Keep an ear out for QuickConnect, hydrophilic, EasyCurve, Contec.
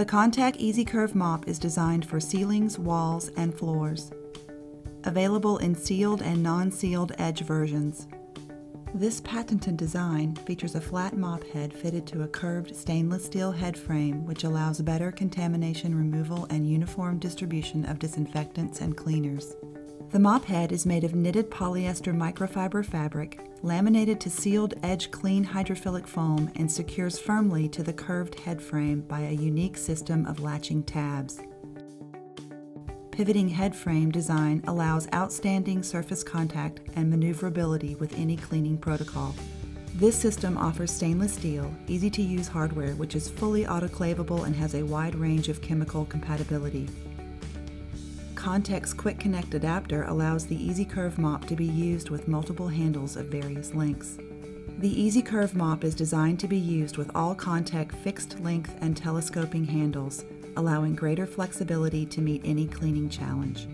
The Contec EasyCurve mop is designed for ceilings, walls, and floors. Available in sealed and non-sealed edge versions. This patented design features a flat mop head fitted to a curved stainless steel head frame, which allows better contamination removal and uniform distribution of disinfectants and cleaners. The mop head is made of knitted polyester microfiber fabric, laminated to sealed edge clean hydrophilic foam, and secures firmly to the curved head frame by a unique system of latching tabs. Pivoting head frame design allows outstanding surface contact and maneuverability with any cleaning protocol. This system offers stainless steel, easy-to-use hardware which is fully autoclavable and has a wide range of chemical compatibility. Contec's QuickConnect adapter allows the EasyCurve mop to be used with multiple handles of various lengths. The EasyCurve mop is designed to be used with all Contec fixed length and telescoping handles, allowing greater flexibility to meet any cleaning challenge.